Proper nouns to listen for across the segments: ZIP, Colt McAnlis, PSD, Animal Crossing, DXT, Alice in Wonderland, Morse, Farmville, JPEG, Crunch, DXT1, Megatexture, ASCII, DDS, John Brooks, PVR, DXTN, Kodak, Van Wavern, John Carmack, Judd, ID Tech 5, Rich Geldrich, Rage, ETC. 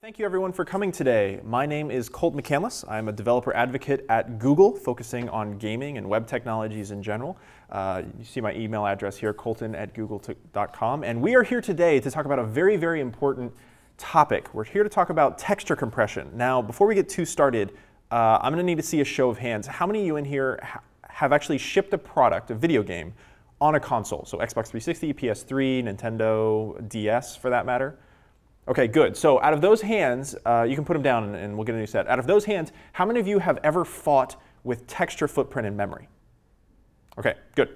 Thank you everyone for coming today. My name is Colt McAnlis. I'm a developer advocate at Google, focusing on gaming and web technologies in general. You see my email address here, colton@google.com. And we are here today to talk about a very, very important topic. We're here to talk about texture compression. Now, before we get too started, I'm going to need to see a show of hands. How many of you in here have actually shipped a product, a video game, on a console? So Xbox 360, PS3, Nintendo DS for that matter. Okay, good. So out of those hands, you can put them down and we'll get a new set. Out of those hands, how many of you have ever fought with texture footprint in memory? Okay, good.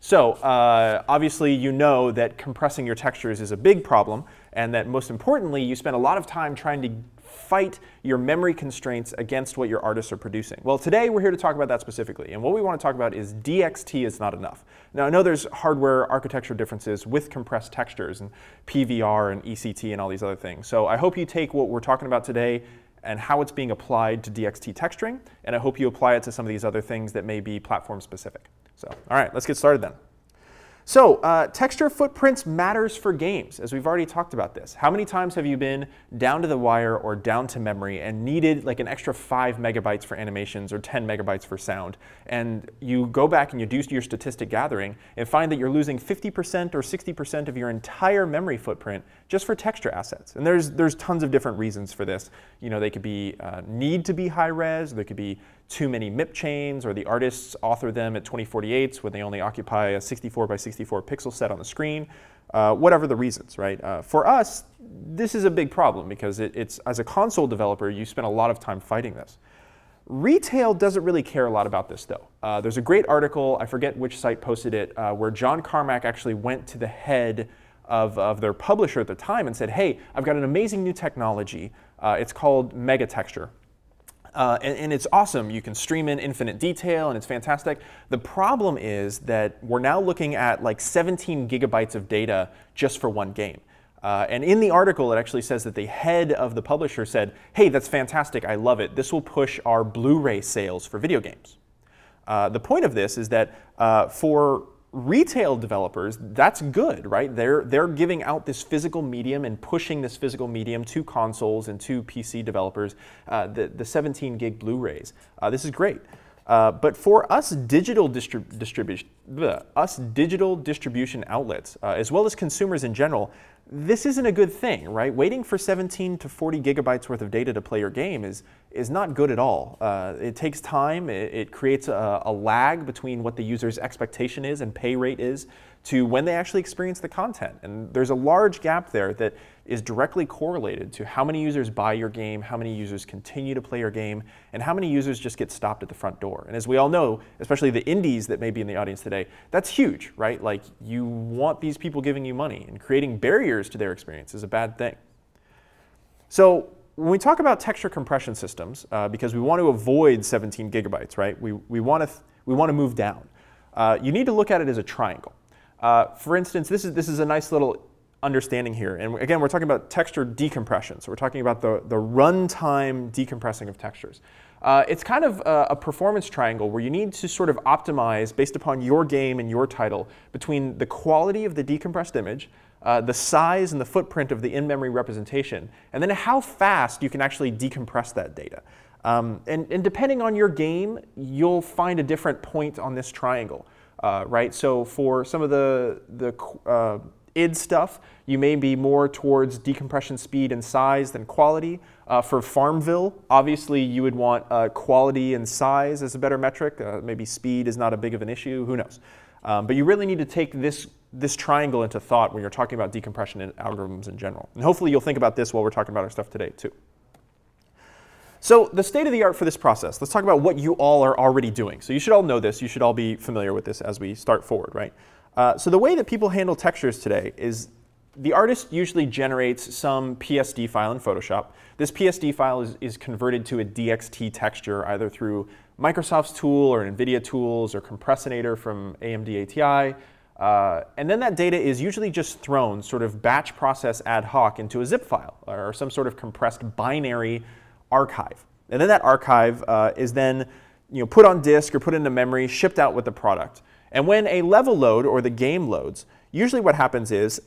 So obviously you know that compressing your textures is a big problem, and that most importantly, you spend a lot of time trying to fight your memory constraints against what your artists are producing. Well, today we're here to talk about that specifically, and what we want to talk about is DXT is not enough. Now, I know there's hardware architecture differences with compressed textures and PVR and ETC and all these other things, so I hope you take what we're talking about today and how it's being applied to DXT texturing, and I hope you apply it to some of these other things that may be platform specific. So, all right, let's get started then. So texture footprints matters for games, as we've already talked about this. How many times have you been down to the wire or down to memory and needed like an extra 5 MB for animations or 10 MB for sound, and you go back and you do your statistic gathering and find that you're losing 50% or 60% of your entire memory footprint just for texture assets? And there's tons of different reasons for this. You know, they could be need to be high res, they could be too many MIP chains, or the artists author them at 2048s when they only occupy a 64 by 64 pixel set on the screen, whatever the reasons, right? For us, this is a big problem because it's, as a console developer, you spend a lot of time fighting this. Retail doesn't really care a lot about this though. There's a great article, I forget which site posted it, where John Carmack actually went to the head of their publisher at the time and said, hey, I've got an amazing new technology. It's called Megatexture. And it's awesome. You can stream in infinite detail and it's fantastic. The problem is that we're now looking at like 17 gigabytes of data just for one game. And in the article, it actually says that the head of the publisher said, hey, that's fantastic. I love it. This will push our Blu-ray sales for video games. The point of this is that for retail developers, that's good, right? They're giving out this physical medium and pushing this physical medium to consoles and to PC developers, the 17 gig Blu-rays. This is great. But for us digital distribution outlets, as well as consumers in general, this isn't a good thing, right? Waiting for 17 to 40 gigabytes worth of data to play your game is not good at all. It takes time, it creates a lag between what the user's expectation is and pay rate is to when they actually experience the content. And there's a large gap there that is directly correlated to how many users buy your game, how many users continue to play your game, and how many users just get stopped at the front door. And as we all know, especially the indies that may be in the audience today, that's huge, right? Like, you want these people giving you money, and creating barriers to their experience is a bad thing. So when we talk about texture compression systems, because we want to avoid 17 gigabytes, right? We want to move down. You need to look at it as a triangle. For instance, this is a nice little understanding here. And again, we're talking about texture decompression. So we're talking about the runtime decompressing of textures. It's kind of a performance triangle where you need to sort of optimize based upon your game and your title between the quality of the decompressed image, the size and the footprint of the in-memory representation, and then how fast you can actually decompress that data. And depending on your game, you'll find a different point on this triangle, right? So for some of the id stuff, you may be more towards decompression speed and size than quality. For Farmville, obviously you would want quality and size as a better metric. Maybe speed is not a big of an issue, who knows. But you really need to take this triangle into thought when you're talking about decompression and algorithms in general. And hopefully you'll think about this while we're talking about our stuff today too. So the state of the art for this process, let's talk about what you all are already doing. So you should all know this, you should all be familiar with this as we start forward, right? So the way that people handle textures today is the artist usually generates some PSD file in Photoshop. This PSD file is converted to a DXT texture either through Microsoft's tool or NVIDIA tools or Compressinator from AMD ATI. And then that data is usually just thrown sort of batch process ad hoc into a zip file or some sort of compressed binary archive. And then that archive is then, you know, put on disk or put into memory, shipped out with the product. And when a level load or the game loads, usually what happens is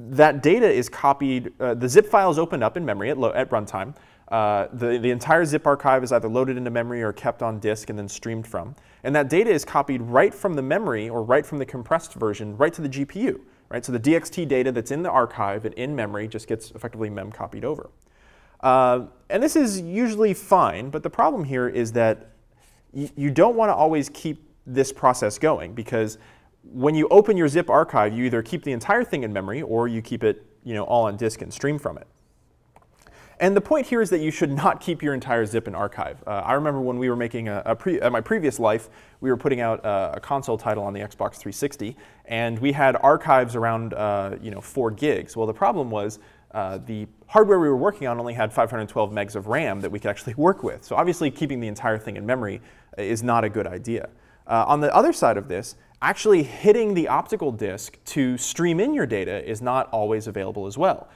that data is copied, the zip file is opened up in memory at runtime. The entire zip archive is either loaded into memory or kept on disk and then streamed from. And that data is copied right from the memory or right from the compressed version right to the GPU. Right? So the DXT data that's in the archive and in memory just gets effectively mem copied over. And this is usually fine, but the problem here is that you don't want to always keep this process going, because when you open your zip archive, you either keep the entire thing in memory or you keep it, you know, all on disk and stream from it. And the point here is that you should not keep your entire zip in archive. I remember when we were making my previous life, we were putting out a console title on the Xbox 360, and we had archives around 4 gigs. Well, the problem was the hardware we were working on only had 512 megs of RAM that we could actually work with. So obviously, keeping the entire thing in memory is not a good idea. On the other side of this, actually hitting the optical disk to stream in your data is not always available as well.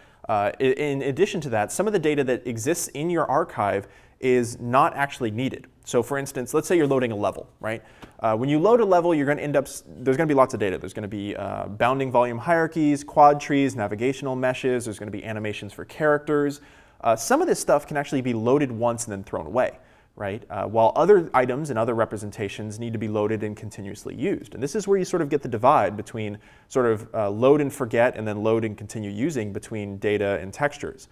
In addition to that, some of the data that exists in your archive is not actually needed. So for instance, let's say you're loading a level, right? When you load a level, you're going to end up, there's going to be lots of data. There's going to be bounding volume hierarchies, quad trees, navigational meshes. There's going to be animations for characters. Some of this stuff can actually be loaded once and then thrown away, right? While other items and other representations need to be loaded and continuously used. And this is where you sort of get the divide between sort of load and forget and then load and continue using between data and textures.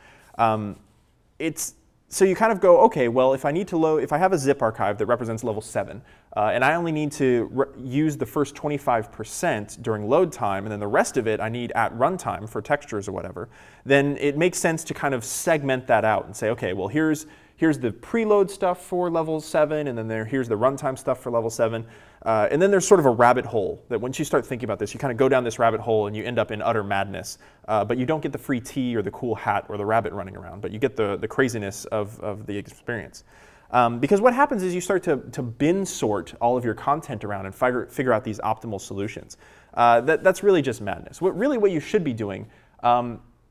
So you kind of go, okay, well, if I need to load, if I have a zip archive that represents level 7, and I only need to use the first 25% during load time, and then the rest of it I need at runtime for textures or whatever, then it makes sense to kind of segment that out and say, okay, well, here's the preload stuff for level 7, and then here's the runtime stuff for level 7. And then there's sort of a rabbit hole that once you start thinking about this, you kind of go down this rabbit hole and you end up in utter madness. But you don't get the free tea or the cool hat or the rabbit running around, but you get the craziness of the experience. Because what happens is you start to bin sort all of your content around and figure out these optimal solutions. That's really just madness. What you should be doing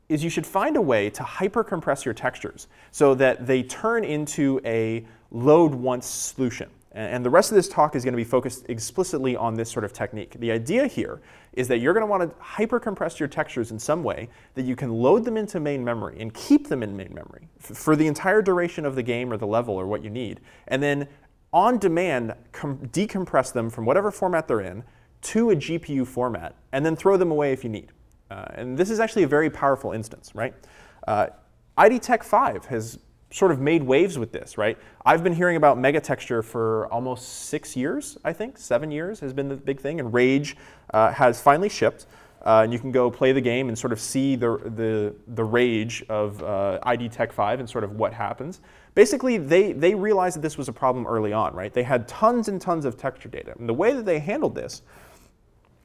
is you should find a way to hyper-compress your textures so that they turn into a load-once solution. And the rest of this talk is going to be focused explicitly on this sort of technique. The idea here is that you're going to want to hyper-compress your textures in some way that you can load them into main memory and keep them in main memory for the entire duration of the game or the level or what you need, and then on demand decompress them from whatever format they're in to a GPU format, and then throw them away if you need. And this is actually a very powerful instance, right? ID Tech 5 has sort of made waves with this, right? I've been hearing about Megatexture for almost 6 years, I think. 7 years has been the big thing, and Rage has finally shipped. And you can go play the game and sort of see the rage of ID Tech 5 and sort of what happens. Basically, they realized that this was a problem early on, right? They had tons and tons of texture data. And the way that they handled this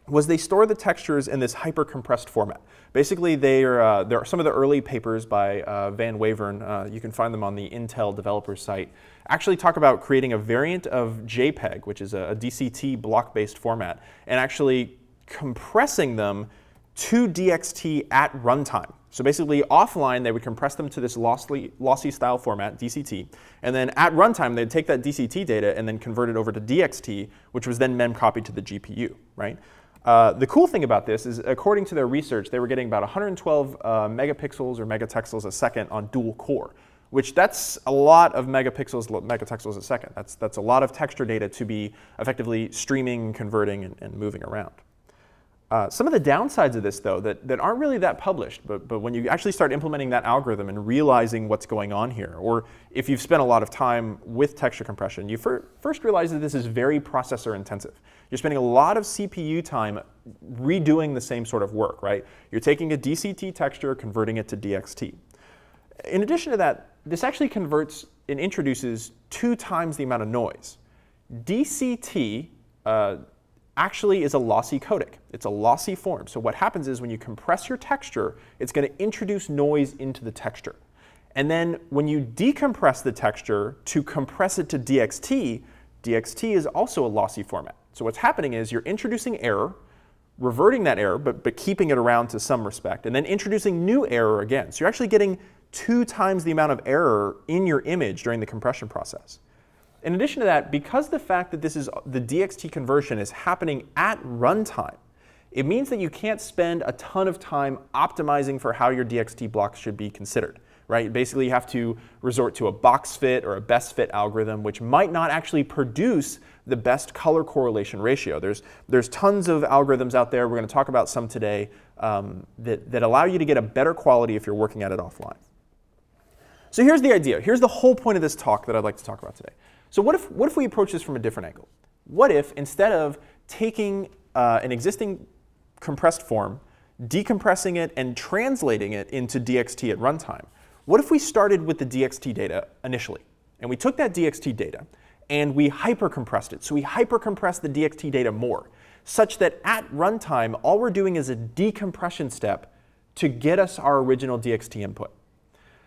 was they store the textures in this hyper-compressed format. Basically, there are some of the early papers by Van Wavern, you can find them on the Intel developer site, actually talk about creating a variant of JPEG, which is a DCT block-based format, and actually compressing them to DXT at runtime. So basically, offline, they would compress them to this lossy style format, DCT, and then at runtime, they'd take that DCT data and then convert it over to DXT, which was then mem-copied to the GPU, right? The cool thing about this is, according to their research, they were getting about 112 megapixels or megatexels a second on dual core, which that's a lot of megatexels a second. That's a lot of texture data to be effectively streaming, converting, and moving around. Some of the downsides of this, though, that aren't really that published, but when you actually start implementing that algorithm and realizing what's going on here, or if you've spent a lot of time with texture compression, you first realize that this is very processor intensive. You're spending a lot of CPU time redoing the same sort of work, right? You're taking a DCT texture, converting it to DXT. In addition to that, this actually converts and introduces 2 times the amount of noise. DCT actually is a lossy codec. It's a lossy form. So what happens is when you compress your texture, it's going to introduce noise into the texture. And then when you decompress the texture to compress it to DXT, DXT is also a lossy format. So what's happening is you're introducing error, reverting that error, but keeping it around to some respect, and then introducing new error again. So you're actually getting 2 times the amount of error in your image during the compression process. In addition to that, because the fact that the DXT conversion is happening at runtime, It means that you can't spend a ton of time optimizing for how your DXT blocks should be considered, right? Basically, you have to resort to a box fit or a best fit algorithm, which might not actually produce the best color correlation ratio. There's tons of algorithms out there. We're going to talk about some today that allow you to get a better quality if you're working at it offline. So here's the idea. Here's the whole point of this talk that I'd like to talk about today. So what if we approach this from a different angle? What if instead of taking an existing compressed form, decompressing it, and translating it into DXT at runtime, what if we started with the DXT data initially, and we took that DXT data and we hypercompressed it? So we hypercompressed the DXT data more, such that at runtime, all we're doing is a decompression step to get us our original DXT input.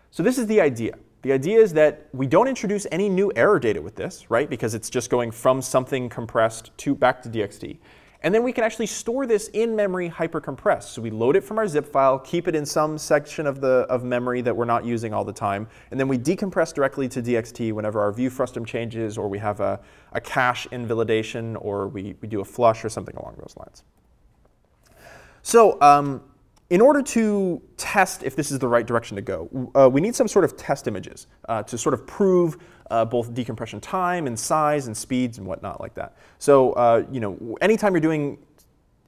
So this is the idea. The idea is that we don't introduce any new error data with this, right? Because it's just going from something compressed to back to DXT. And then we can actually store this in memory hypercompressed. So we load it from our zip file, keep it in some section of memory that we're not using all the time, and then we decompress directly to DXT whenever our view frustum changes, or we have a cache invalidation, or we do a flush or something along those lines. So in order to test if this is the right direction to go, we need some sort of test images to sort of prove both decompression time and size and speeds and whatnot like that. So you know, anytime you're doing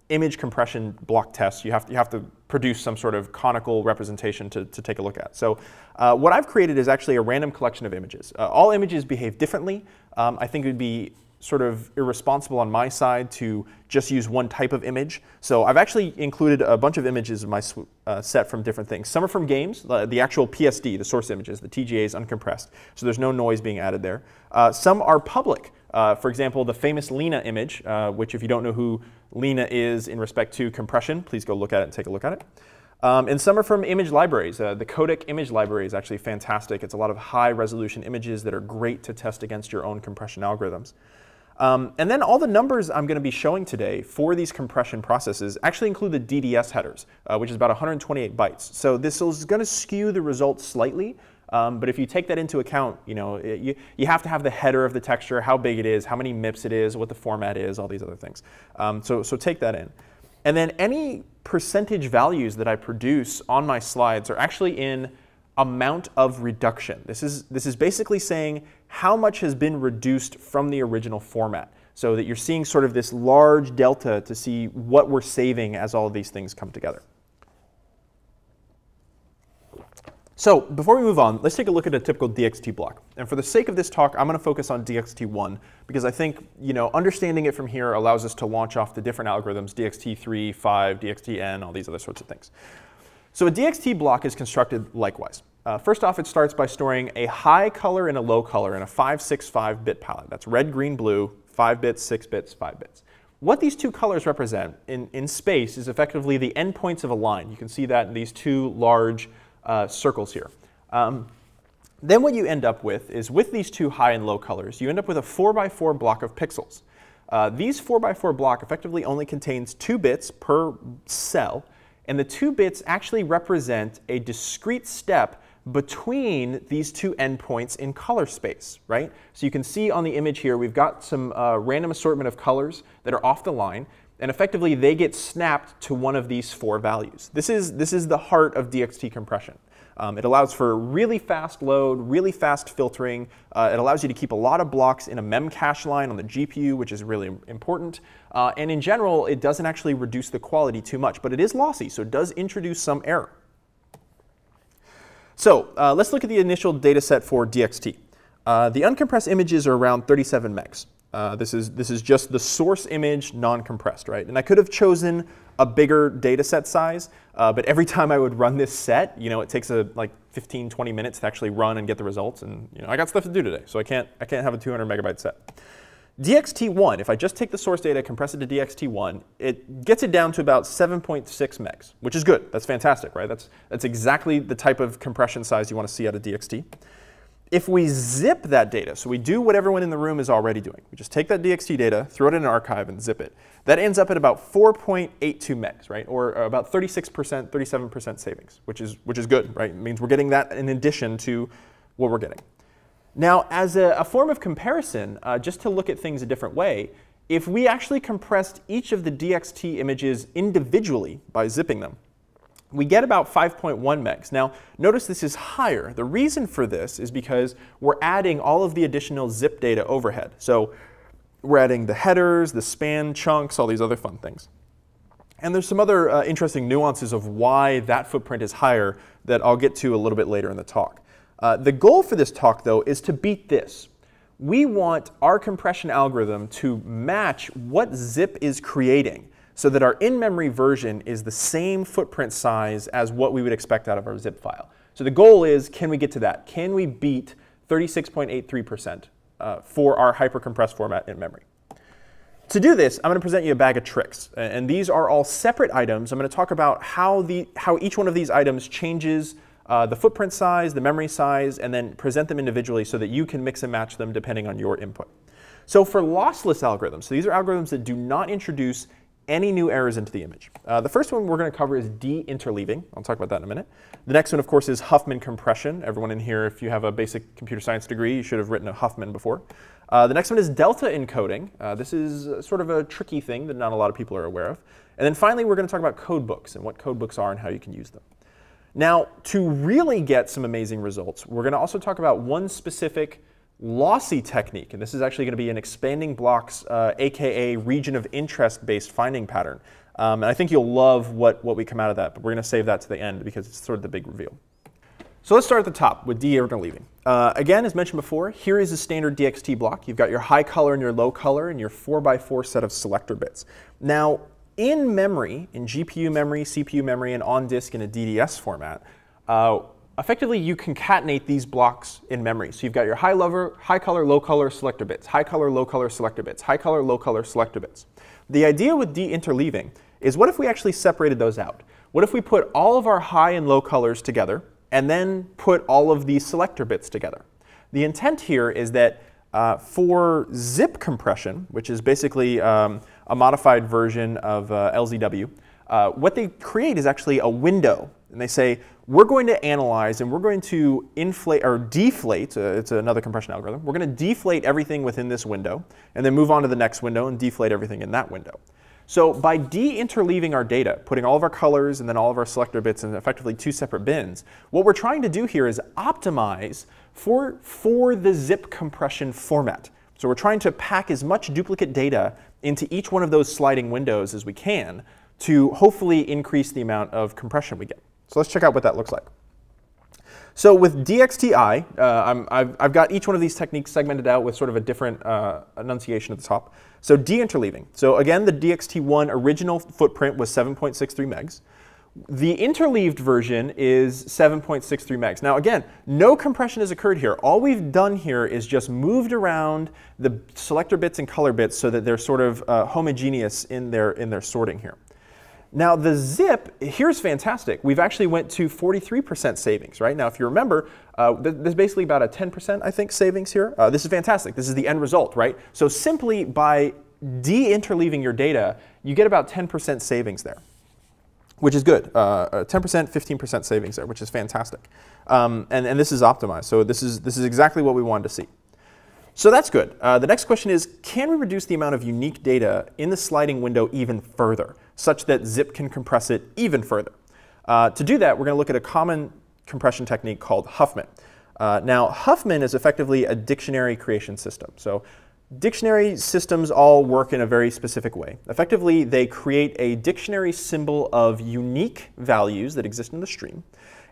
image compression block tests, you have to produce some sort of conical representation to take a look at. So what I've created is actually a random collection of images. All images behave differently. I think it would be sort of irresponsible on my side to just use one type of image. So I've actually included a bunch of images in my set from different things. Some are from games, the actual PSD, the source images, the TGA is uncompressed, so there's no noise being added there. Some are public. For example, the famous Lena image, which if you don't know who Lena is in respect to compression, please go look at it and take a look at it. And some are from image libraries. The Kodak image library is actually fantastic. It's a lot of high resolution images that are great to test against your own compression algorithms. And then all the numbers I'm going to be showing today for these compression processes actually include the DDS headers, which is about 128 bytes. So this is going to skew the results slightly, but if you take that into account, you know, you have to have the header of the texture, how big it is, how many MIPs it is, what the format is, all these other things. So take that in. And then any percentage values that I produce on my slides are actually in amount of reduction. This is basically saying how much has been reduced from the original format, so that you're seeing sort of this large delta to see what we're saving as all of these things come together. So before we move on, let's take a look at a typical DXT block. And for the sake of this talk, I'm going to focus on DXT1, because I think, you know, understanding it from here allows us to launch off the different algorithms, DXT3, 5, DXTN, all these other sorts of things. So a DXT block is constructed likewise. First off, it starts by storing a high color and a low color in a 565 bit palette. That's red, green, blue, 5 bits, 6 bits, 5 bits. What these two colors represent in space is effectively the endpoints of a line. You can see that in these two large circles here. Then what you end up with is, with these two high and low colors, you end up with a 4x4 block of pixels. These 4x4 block effectively only contains 2 bits per cell, and the 2 bits actually represent a discrete step between these two endpoints in color space, right? So you can see on the image here, we've got some random assortment of colors that are off the line, and effectively they get snapped to one of these 4 values. This is the heart of DXT compression. It allows for really fast load, really fast filtering. It allows you to keep a lot of blocks in a mem cache line on the GPU, which is really important. And in general, it doesn't actually reduce the quality too much, but it is lossy, so it does introduce some error. So let's look at the initial data set for DXT. The uncompressed images are around 37 megs. This is just the source image non-compressed, right? And I could have chosen a bigger data set size, but every time I would run this set, you know, it takes like 15, 20 minutes to actually run and get the results, and you know, I got stuff to do today, so I can't have a 200 megabyte set. DXT1, if I just take the source data, compress it to DXT1, it gets it down to about 7.6 megs, which is good. That's fantastic, right? That's exactly the type of compression size you want to see out of DXT. If we zip that data, so we do what everyone in the room is already doing, we just take that DXT data, throw it in an archive, and zip it, that ends up at about 4.82 megs, right? Or about 36%, 37% savings, which is good, right? It means we're getting that in addition to what we're getting. Now, as a form of comparison, just to look at things a different way, if we actually compressed each of the DXT images individually by zipping them, we get about 5.1 megs. Now, notice this is higher. The reason for this is because we're adding all of the additional zip data overhead. So we're adding the headers, the span chunks, all these other fun things. And there's some other interesting nuances of why that footprint is higher that I'll get to a little bit later in the talk. The goal for this talk, though, is to beat this. We want our compression algorithm to match what zip is creating, so that our in-memory version is the same footprint size as what we would expect out of our zip file. So the goal is, can we get to that? Can we beat 36.83% for our hyper-compressed format in memory? To do this, I'm going to present you a bag of tricks. And these are all separate items. I'm going to talk about how each one of these items changes the footprint size, the memory size, and then present them individually so that you can mix and match them depending on your input. So for lossless algorithms, so these are algorithms that do not introduce any new errors into the image. The first one we're going to cover is deinterleaving. I'll talk about that in a minute. The next one, of course, is Huffman compression. Everyone in here, if you have a basic computer science degree, you should have written a Huffman before. The next one is delta encoding. This is sort of a tricky thing that not a lot of people are aware of. And then finally, we're going to talk about codebooks and what codebooks are and how you can use them. Now, to really get some amazing results, we're going to also talk about one specific lossy technique, and this is actually going to be an expanding blocks, aka region of interest-based finding pattern. And I think you'll love what we come out of that, but we're going to save that to the end because it's sort of the big reveal. So let's start at the top with deinterleaving. Again, as mentioned before, here is a standard DXT block. You've got your high color and your low color and your 4x4 set of selector bits. Now, in memory, in GPU memory, CPU memory, and on disk in a DDS format, effectively, you concatenate these blocks in memory. So you've got your high color, low color, selector bits, high color, low color, selector bits, high color, low color, selector bits. The idea with deinterleaving is, what if we actually separated those out? What if we put all of our high and low colors together and then put all of the selector bits together? The intent here is that for zip compression, which is basically a modified version of LZW, what they create is actually a window. And they say, we're going to analyze and we're going to inflate or deflate, it's another compression algorithm, we're going to deflate everything within this window and then move on to the next window and deflate everything in that window. So by deinterleaving our data, putting all of our colors and then all of our selector bits in effectively two separate bins, what we're trying to do here is optimize for the zip compression format. So we're trying to pack as much duplicate data into each one of those sliding windows as we can to hopefully increase the amount of compression we get. So let's check out what that looks like. So with DXTI, I've got each one of these techniques segmented out with sort of a different enunciation at the top. So deinterleaving. So again, the DXT1 original footprint was 7.63 megs. The interleaved version is 7.63 megs. Now again, no compression has occurred here. All we've done here is just moved around the selector bits and color bits so that they're sort of homogeneous in their sorting here. Now the zip, here's fantastic. We've actually went to 43% savings, right? Now if you remember, there's basically about a 10%, I think, savings here. This is fantastic. This is the end result, right? So simply by deinterleaving your data, you get about 10% savings there, which is good. 10%, 15% savings there, which is fantastic. And this is optimized. So this is exactly what we wanted to see. So that's good. The next question is, can we reduce the amount of unique data in the sliding window even further, such that zip can compress it even further? To do that, we're going to look at a common compression technique called Huffman. Now, Huffman is effectively a dictionary creation system. So dictionary systems all work in a very specific way. Effectively, they create a dictionary symbol of unique values that exist in the stream,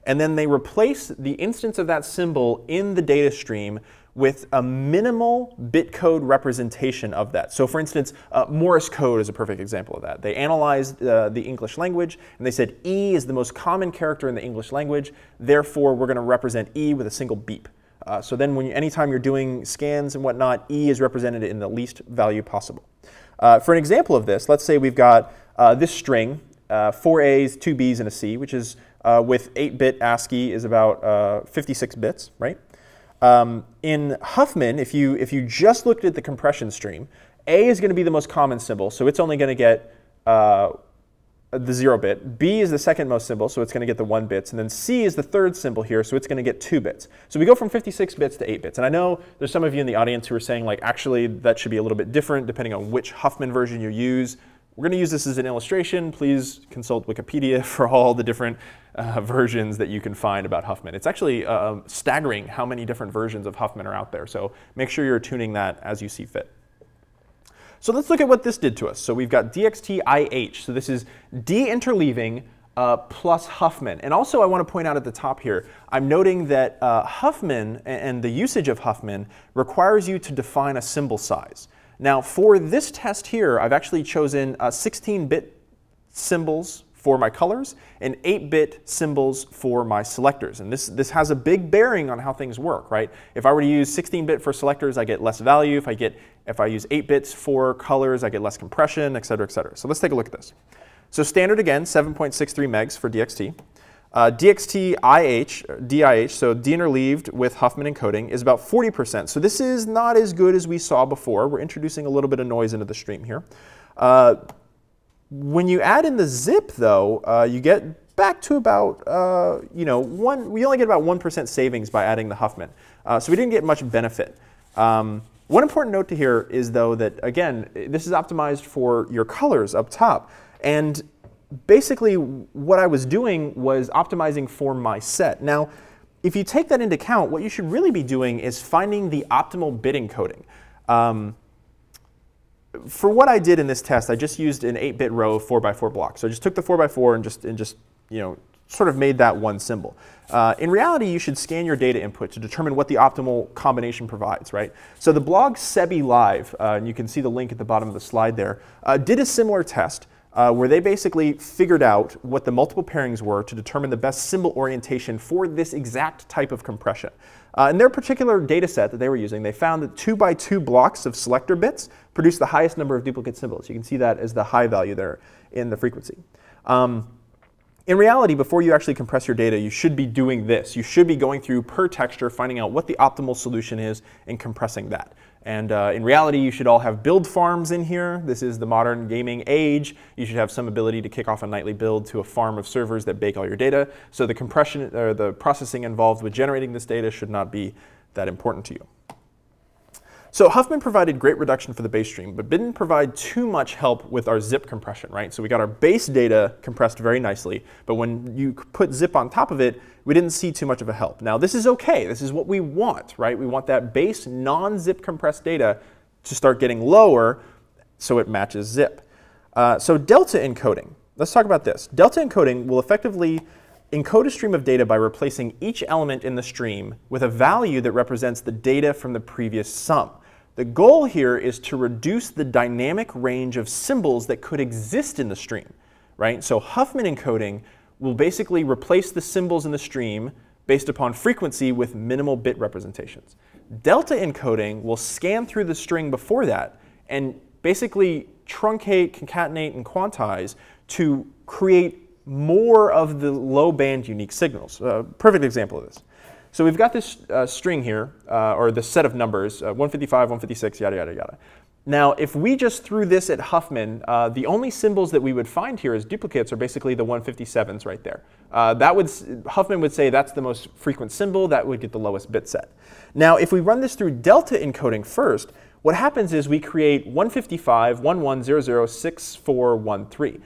and then they replace the instance of that symbol in the data stream with a minimal bit code representation of that. So for instance, Morse code is a perfect example of that. They analyzed the English language, and they said E is the most common character in the English language, therefore we're going to represent E with a single beep. So then anytime you're doing scans and whatnot, E is represented in the least value possible. For an example of this, let's say we've got this string, 4 A's, 2 B's, and a C, which is with 8-bit ASCII is about 56 bits, right? In Huffman, if you just looked at the compression stream, A is going to be the most common symbol, so it's only going to get the 0 bit. B is the second most symbol, so it's going to get the 1 bits. And then C is the third symbol here, so it's going to get 2 bits. So we go from 56 bits to 8 bits. And I know there's some of you in the audience who are saying, like, actually, that should be a little bit different depending on which Huffman version you use. We're going to use this as an illustration. Please consult Wikipedia for all the different versions that you can find about Huffman. It's actually staggering how many different versions of Huffman are out there. So make sure you're tuning that as you see fit. So let's look at what this did to us. So we've got DXTIH. So this is deinterleaving plus Huffman. And also I want to point out at the top here, I'm noting that Huffman and the usage of Huffman requires you to define a symbol size. Now for this test here, I've actually chosen 16-bit symbols for my colors and 8-bit symbols for my selectors. And this has a big bearing on how things work, right? If I were to use 16-bit for selectors, I get less value. If I use 8 bits for colors, I get less compression, et cetera, et cetera. So let's take a look at this. So standard again, 7.63 megs for DXT. DXTIH, so deinterleaved with Huffman encoding, is about 40%. So this is not as good as we saw before. We're introducing a little bit of noise into the stream here. When you add in the zip, though, you get back to about, we only get about 1% savings by adding the Huffman. So we didn't get much benefit. One important note to hear is, though, that, again, this is optimized for your colors up top. And basically what I was doing was optimizing for my set. Now, if you take that into account, what you should really be doing is finding the optimal bit encoding. For what I did in this test, I just used an 8-bit row 4x4 block. So I just took the 4x4 and just sort of made that one symbol. In reality, you should scan your data input to determine what the optimal combination provides, right? So the blog Sebi Live, and you can see the link at the bottom of the slide there, did a similar test where they basically figured out what the multiple pairings were to determine the best symbol orientation for this exact type of compression. In their particular data set that they were using, they found that 2x2 blocks of selector bits produced the highest number of duplicate symbols. You can see that as the high value there in the frequency. In reality, before you actually compress your data, you should be doing this. You should be going through per texture, finding out what the optimal solution is, and compressing that. And in reality, you should all have build farms in here. This is the modern gaming age. You should have some ability to kick off a nightly build to a farm of servers that bake all your data. So the compression or the processing involved with generating this data should not be that important to you. So Huffman provided great reduction for the base stream, but didn't provide too much help with our zip compression, right? So we got our base data compressed very nicely, but when you put zip on top of it, we didn't see too much of a help. Now this is okay, this is what we want, right? We want that base non-zip compressed data to start getting lower so it matches zip. So delta encoding, let's talk about this. Delta encoding will effectively encode a stream of data by replacing each element in the stream with a value that represents the data from the previous sum. The goal here is to reduce the dynamic range of symbols that could exist in the stream, right? So Huffman encoding will basically replace the symbols in the stream based upon frequency with minimal bit representations. Delta encoding will scan through the string before that and basically truncate, concatenate, and quantize to create more of the low-band unique signals. Perfect example of this. So we've got this string here, or the set of numbers, 155, 156, yada, yada, yada. Now, if we just threw this at Huffman, the only symbols that we would find here as duplicates are basically the 157s right there. Huffman would say that's the most frequent symbol, that would get the lowest bit set. Now, if we run this through delta encoding first, what happens is we create 155, 11006413.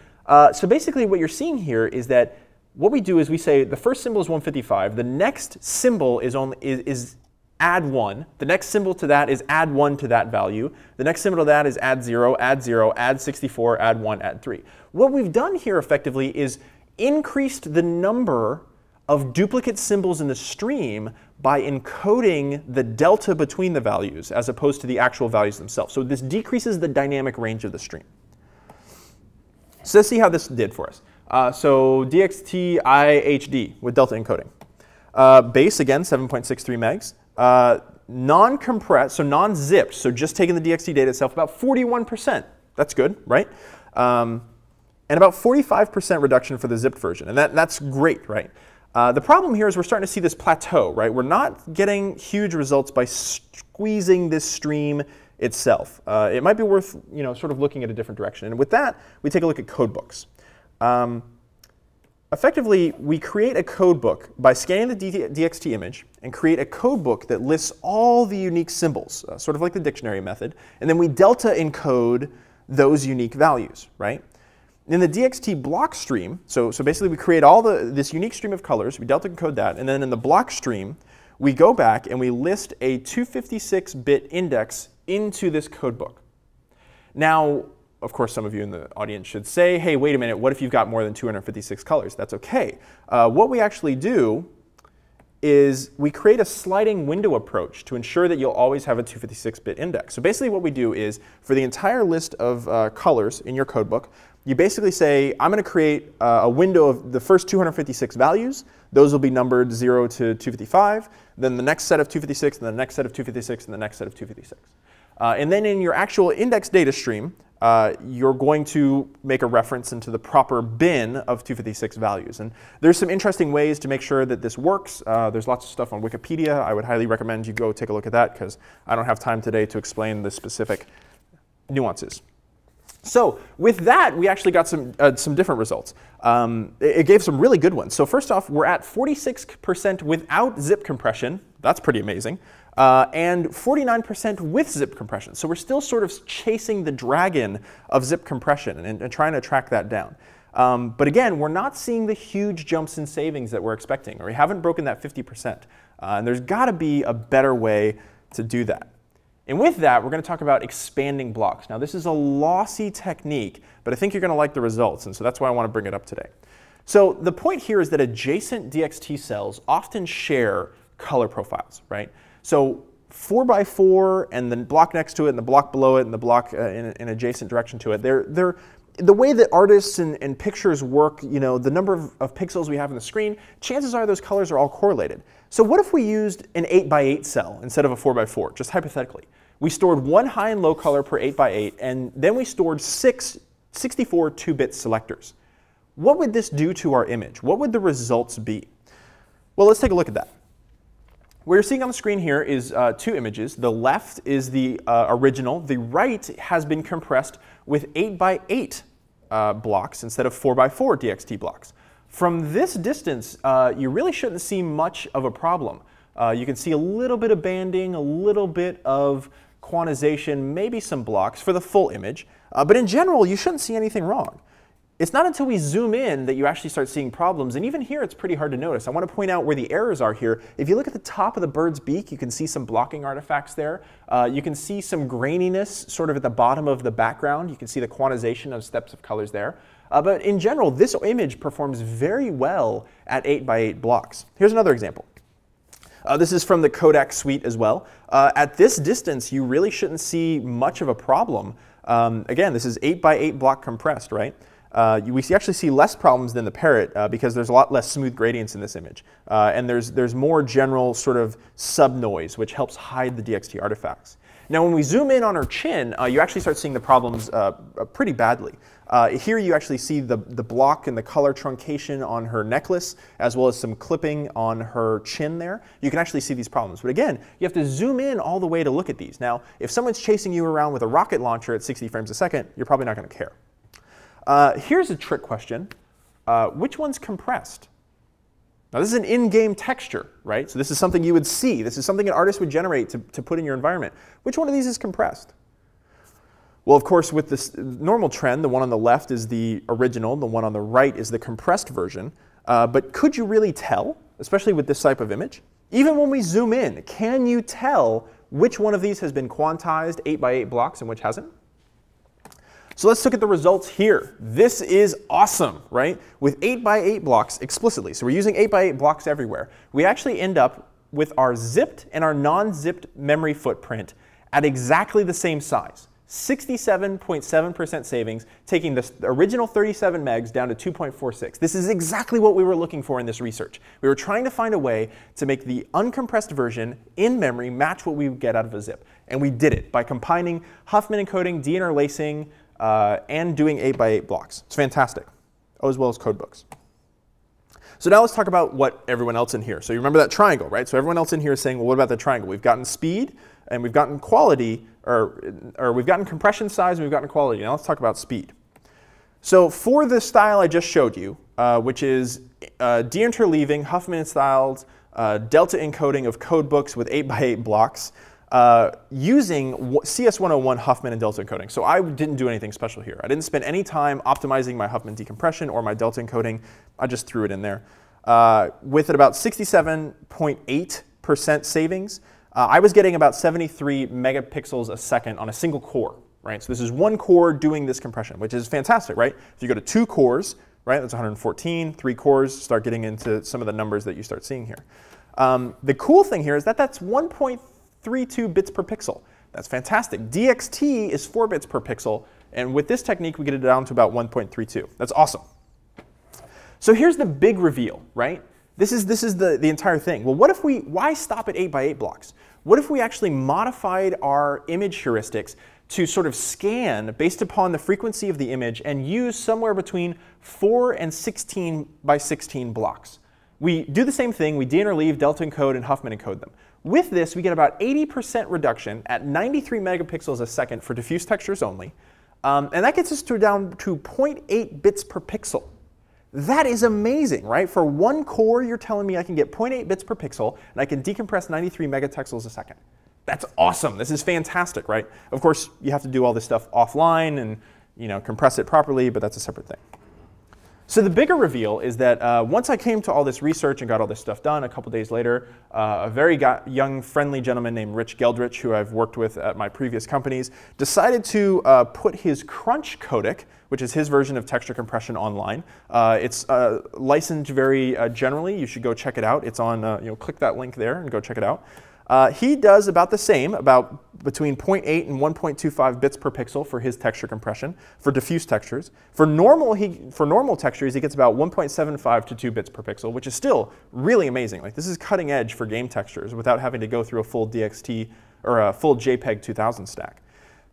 So basically what you're seeing here is that what we do is we say the first symbol is 155, the next symbol is add 1, the next symbol to that is add 1 to that value, the next symbol to that is add 0, add 0, add 64, add 1, add 3. What we've done here effectively is increased the number of duplicate symbols in the stream by encoding the delta between the values as opposed to the actual values themselves. So this decreases the dynamic range of the stream. So let's see how this did for us. So DXTIHD with delta encoding. Base, again, 7.63 megs. Non-compressed, so non-zipped, so just taking the DXT data itself, about 41%. That's good, right? And about 45% reduction for the zipped version. And that's great, right? The problem here is we're starting to see this plateau, right? We're not getting huge results by squeezing this stream itself. It might be worth sort of looking at a different direction. And with that, we take a look at codebooks. Effectively, we create a code book by scanning the DXT image and create a code book that lists all the unique symbols, sort of like the dictionary method, and then we delta encode those unique values, right? In the DXT block stream, so basically we create all this unique stream of colors, we delta encode that, and then in the block stream, we go back and we list a 256-bit index into this code book. Now, of course, some of you in the audience should say, hey, wait a minute, what if you've got more than 256 colors? That's okay. What we actually do is we create a sliding window approach to ensure that you'll always have a 256-bit index. So basically what we do is, for the entire list of colors in your code book, you basically say, I'm going to create a window of the first 256 values. Those will be numbered 0 to 255, then the next set of 256, and the next set of 256, and the next set of 256. And then in your actual index data stream, you're going to make a reference into the proper bin of 256 values. And there's some interesting ways to make sure that this works. There's lots of stuff on Wikipedia. I would highly recommend you go take a look at that because I don't have time today to explain the specific nuances. So with that, we actually got some different results. It gave some really good ones. So first off, we're at 46% without zip compression. That's pretty amazing. And 49% with zip compression. So we're still sort of chasing the dragon of zip compression and trying to track that down. But again, we're not seeing the huge jumps in savings that we're expecting, or we haven't broken that 50%. And there's got to be a better way to do that. And with that, we're going to talk about expanding blocks. Now, this is a lossy technique, but I think you're going to like the results, and so that's why I want to bring it up today. So the point here is that adjacent DXT cells often share color profiles, right? So 4x4 and the block next to it and the block below it and the block in adjacent direction to it, they're the way that artists and pictures work, you know, the number of pixels we have on the screen, chances are those colors are all correlated. So what if we used an 8x8 cell instead of a 4x4, just hypothetically? We stored one high and low color per 8x8, and then we stored 64 2-bit selectors. What would this do to our image? What would the results be? Well, let's take a look at that. What you're seeing on the screen here is two images. The left is the original. The right has been compressed with 8x8 blocks instead of 4x4 DXT blocks. From this distance, you really shouldn't see much of a problem. You can see a little bit of banding, a little bit of quantization, maybe some blocks for the full image. But in general, you shouldn't see anything wrong. It's not until we zoom in that you actually start seeing problems, and even here it's pretty hard to notice. I want to point out where the errors are here. If you look at the top of the bird's beak, you can see some blocking artifacts there. You can see some graininess sort of at the bottom of the background. You can see the quantization of steps of colors there. But in general, this image performs very well at 8x8 blocks. Here's another example. This is from the Kodak suite as well. At this distance, you really shouldn't see much of a problem. Again, this is 8x8 block compressed, right? We actually see less problems than the parrot because there's a lot less smooth gradients in this image. And there's more general sort of sub-noise, which helps hide the DXT artifacts. Now, when we zoom in on her chin, you actually start seeing the problems pretty badly. Here you actually see the block and the color truncation on her necklace, as well as some clipping on her chin there. You can actually see these problems. But again, you have to zoom in all the way to look at these. Now, if someone's chasing you around with a rocket launcher at 60 frames a second, you're probably not going to care. Here's a trick question. Which one's compressed? Now, this is an in-game texture, right? So this is something you would see. This is something an artist would generate to put in your environment. Which one of these is compressed? Well, of course, with this normal trend, the one on the left is the original. The one on the right is the compressed version. But could you really tell, especially with this type of image? Even when we zoom in, can you tell which one of these has been quantized 8x8 blocks and which hasn't? So let's look at the results here. This is awesome, right? With 8x8 blocks explicitly. So we're using 8x8 blocks everywhere. We actually end up with our zipped and our non-zipped memory footprint at exactly the same size. 67.7% savings, taking the original 37 megs down to 2.46. This is exactly what we were looking for in this research. We were trying to find a way to make the uncompressed version in memory match what we would get out of a zip. And we did it by combining Huffman encoding, deinterlacing, and doing 8x8 blocks. It's fantastic, as well as code books. So now let's talk about what everyone else in here. So you remember that triangle, right? So everyone else in here is saying, well, what about the triangle? We've gotten speed, and we've gotten quality, or we've gotten compression size, and we've gotten quality. Now let's talk about speed. So for the style I just showed you, which is deinterleaving Huffman-styled delta encoding of code books with 8x8 blocks using CS101 Huffman and delta encoding. So I didn't do anything special here. I didn't spend any time optimizing my Huffman decompression or my delta encoding. I just threw it in there. With at about 67.8% savings, I was getting about 73 megapixels a second on a single core, right? So this is one core doing this compression, which is fantastic, right? If you go to two cores, right, that's 114, three cores, start getting into some of the numbers that you start seeing here. The cool thing here is that that's 1.32 bits per pixel. That's fantastic. DXT is 4 bits per pixel, and with this technique, we get it down to about 1.32. That's awesome. So here's the big reveal, right? This is the entire thing. Well, what if we, why stop at 8x8 blocks? What if we actually modified our image heuristics to sort of scan based upon the frequency of the image and use somewhere between 4 and 16 by 16 blocks? We do the same thing. We deinterleave, delta encode, and Huffman encode them. With this, we get about 80% reduction at 93 megapixels a second for diffuse textures only. And that gets us to down to 0.8 bits per pixel. That is amazing, right? For one core, you're telling me I can get 0.8 bits per pixel, and I can decompress 93 megatexels a second. That's awesome. This is fantastic, right? Of course, you have to do all this stuff offline and, you know, compress it properly, but that's a separate thing. So the bigger reveal is that once I came to all this research and got all this stuff done, a couple days later, a very young, friendly gentleman named Rich Geldrich, who I've worked with at my previous companies, decided to put his Crunch codec, which is his version of texture compression, online. It's licensed very generally. You should go check it out. It's on, you know, click that link there and go check it out. He does about the same, about between 0.8 and 1.25 bits per pixel for his texture compression for diffuse textures. For normal textures, he gets about 1.75 to 2 bits per pixel, which is still really amazing. Like, this is cutting edge for game textures without having to go through a full DXT or a full JPEG 2000 stack.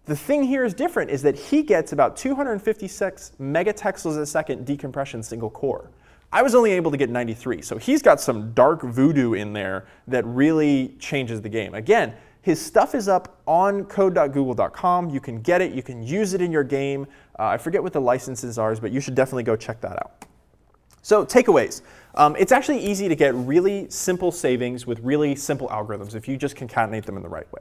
The thing here is different is that he gets about 256 megatexels a second decompression single core. I was only able to get 93, so he's got some dark voodoo in there that really changes the game. Again, his stuff is up on code.google.com. You can get it. You can use it in your game. I forget what the licenses are, but you should definitely go check that out. So takeaways. It's actually easy to get really simple savings with really simple algorithms if you just concatenate them in the right way.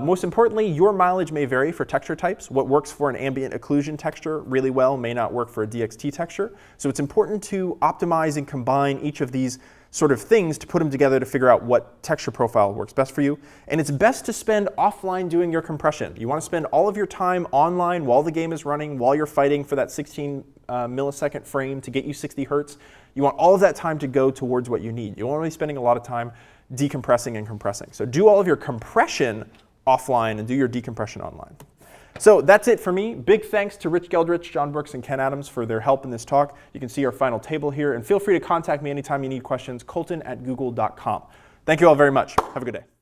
Most importantly, your mileage may vary for texture types. What works for an ambient occlusion texture really well may not work for a DXT texture. So it's important to optimize and combine each of these sort of things to put them together to figure out what texture profile works best for you. And it's best to spend offline doing your compression. You want to spend all of your time online while the game is running, while you're fighting for that 16 millisecond frame to get you 60 hertz. You want all of that time to go towards what you need. You don't want to be spending a lot of time decompressing and compressing. So do all of your compression offline and do your decompression online. So that's it for me. Big thanks to Rich Geldrich, John Brooks, and Ken Adams for their help in this talk. You can see our final table here, and feel free to contact me anytime you need questions, colton@google.com. Thank you all very much. Have a good day.